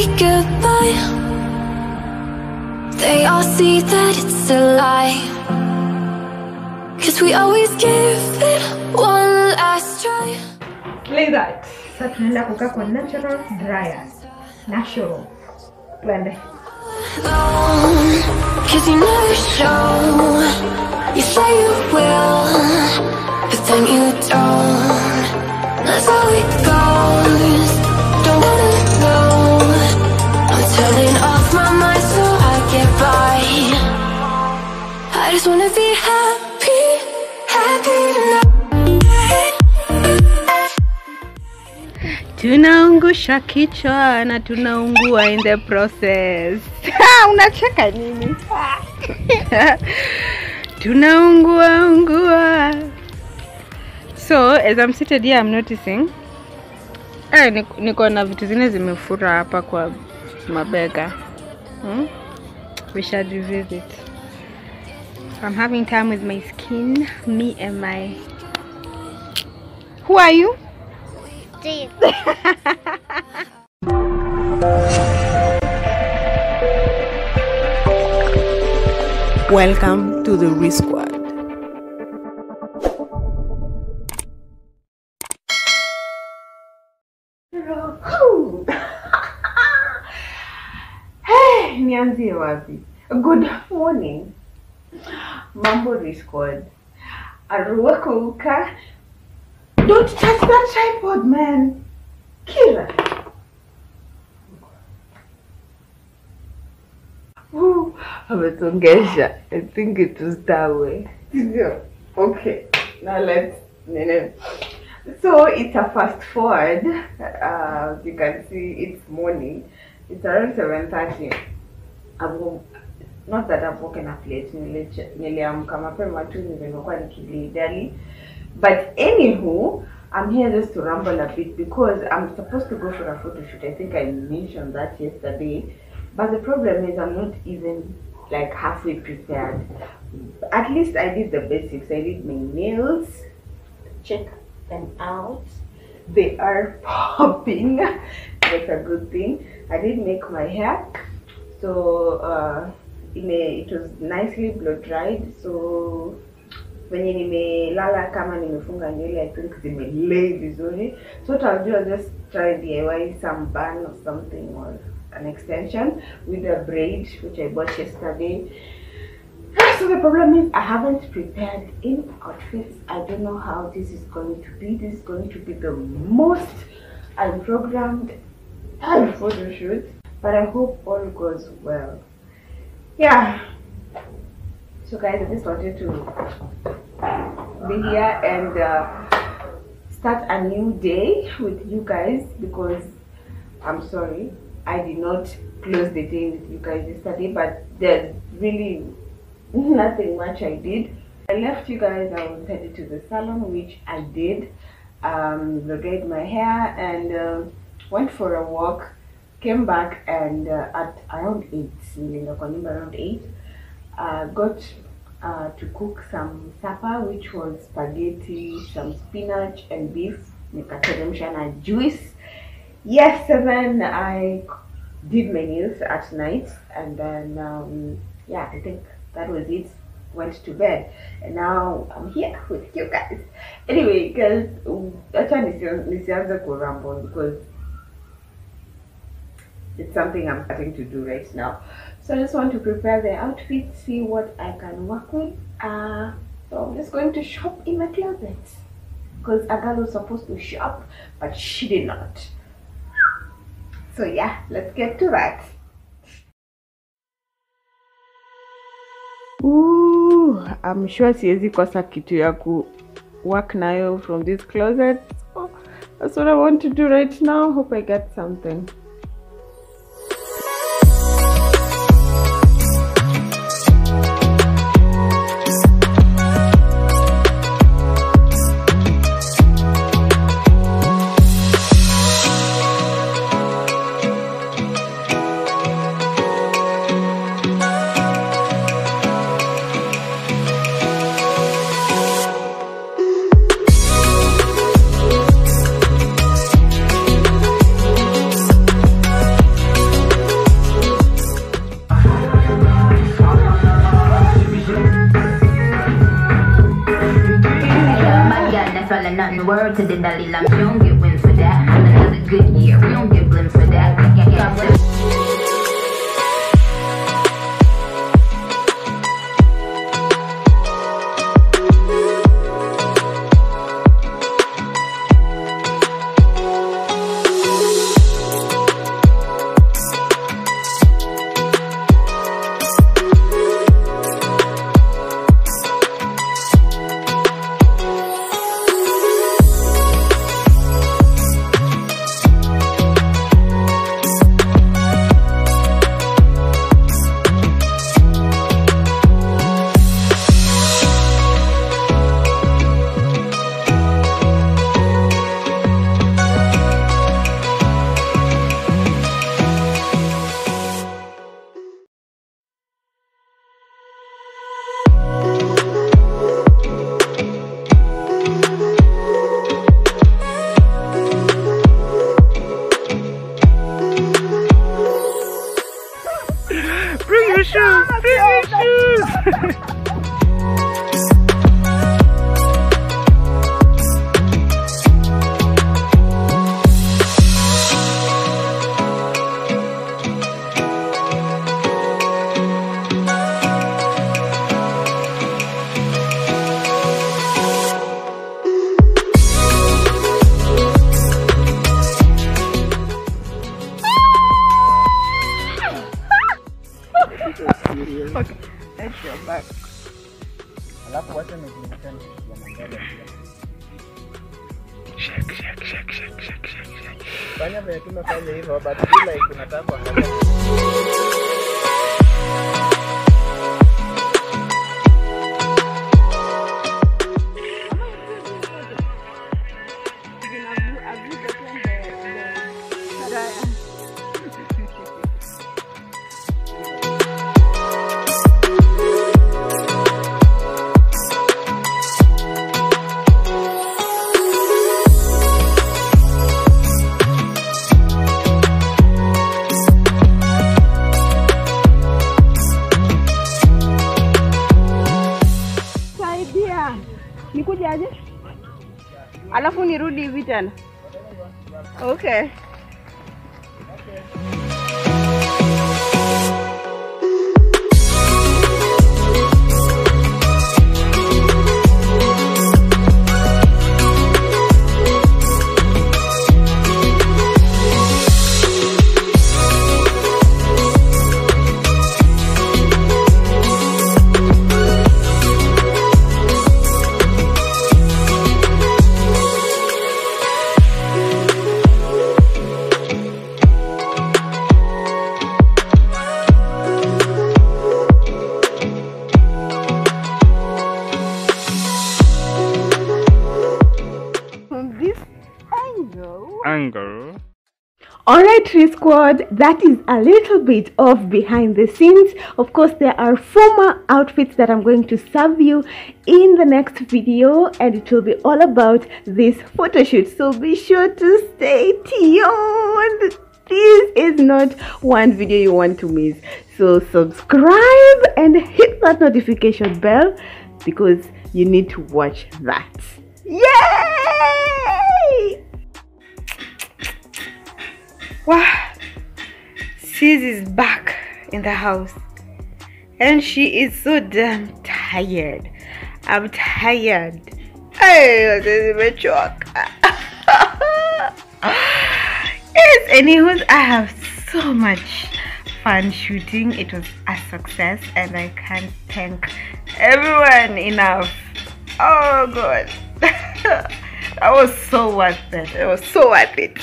say goodbye. They all see that it's a lie, cause we always give it one last try. Play that. Satana kuka kwa natural dryers. Natural. Twende. Cause you never show. You say you will, but then you don't. That's how it goes. Don't wanna know. I'm turning off my mind so I get by. I just wanna be happy, happy now. Tunaungusha kichwa na tunaungua in the process. Unacheka nini? Tunaungua. So, as I'm seated here, I'm noticing niko na vitu zingine zimefura hapa kwa mabega. We shall revisit. I'm having time with my skin, me and my... Who are you? Deep. Welcome to the Ree Squad. Hey, nianzie wapi? Good morning. Mambo Ree Squad. Arua kuka. Don't touch that tripod, man. Killer. Woo. I think it was that way. Okay. Now let's... So it's a fast forward. You can see it's morning. It's around 7:30. Not that I've woken up late. But anywho, I'm here just to ramble a bit because I'm supposed to go for a photo shoot. I think I mentioned that yesterday. But the problem is I'm not even like halfway prepared. At least I did the basics. I did my nails. Check them out. They are popping. That's a good thing. I did make my hair. So it was nicely blow dried. So... When Ilara kama nimefunga nywele, I think they may lay vizuri. So what I'll do, I'll just try DIY some bun or something or an extension with a braid which I bought yesterday. So the problem is I haven't prepared any outfits. I don't know how this is going to be. This is going to be the most unprogrammed photo shoot. But I hope all goes well. Yeah. So guys, I just wanted to be here and start a new day with you guys because I'm sorry I did not close the day with you guys yesterday, but there's really nothing much I did. I left you guys, I was headed to the salon, which I did. Braided my hair and went for a walk, came back and at around 8, got to cook some supper, which was spaghetti, some spinach and beef. Nikachemsha na juice. Yes, and then I did my nails at night, and then yeah, I think that was it. Went to bed, and now I'm here with you guys. Anyway, guys, actually nisianza kuramble because it's something I'm starting to do right now. So I just want to prepare the outfit, see what I can work with. So I'm just going to shop in my closet because a girl was supposed to shop, but she did not. So yeah, let's get to that. Ooh, I'm sure siwezi kosa kitu ya ku work nayo from this closet. Oh, that's what I want to do right now. Hope I get something. and word to the Dalai Lama. We don't get wins for that. Another good year. We don't get blamed for that. God bless. Okay. Alright, Ree Squad, that is a little bit of behind the scenes. Of course, there are four more outfits that I'm going to serve you in the next video, and it will be all about this photo shoot. So be sure to stay tuned. This is not one video you want to miss. So subscribe and hit that notification bell because you need to watch that. Yay! Wow, sis is back in the house and she is so damn tired. I'm tired. Hey, this is my chalk. Yes, anywho, I have so much fun shooting. It was a success and I can't thank everyone enough. Oh god. That was so worth it. It was so worth it.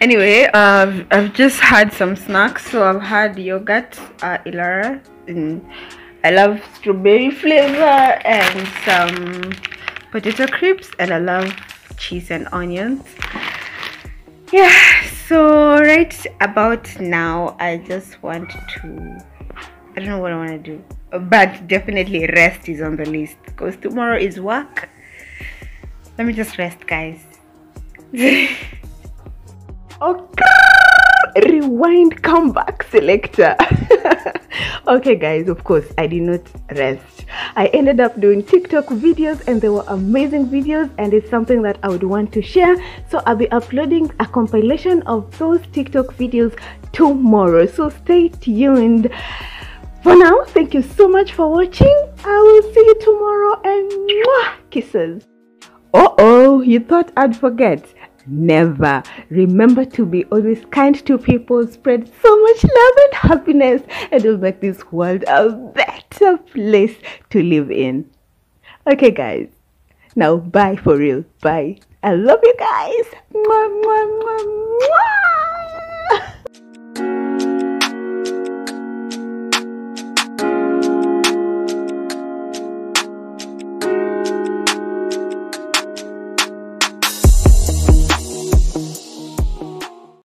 Anyway, I've just had some snacks. So I've had yogurt, Ilara, and I love strawberry flavor, and some potato crisps, and I love cheese and onions. Yeah, so right about now I just want to, I don't know what I want to do, but definitely rest is on the list because tomorrow is work. Let me just rest, guys. Okay. rewind, comeback selector. Okay guys, of course I did not rest. I ended up doing TikTok videos, and they were amazing videos, and it's something that I would want to share. So I'll be uploading a compilation of those TikTok videos tomorrow, so stay tuned. For now, thank you so much for watching. I will see you tomorrow, and mwah, kisses. Oh, you thought I'd forget? Never. Remember to be always kind to people, spread so much love and happiness, and it'll make this world a better place to live in. Okay guys, now bye for real. Bye. I love you guys. Mwah, mwah, mwah, mwah.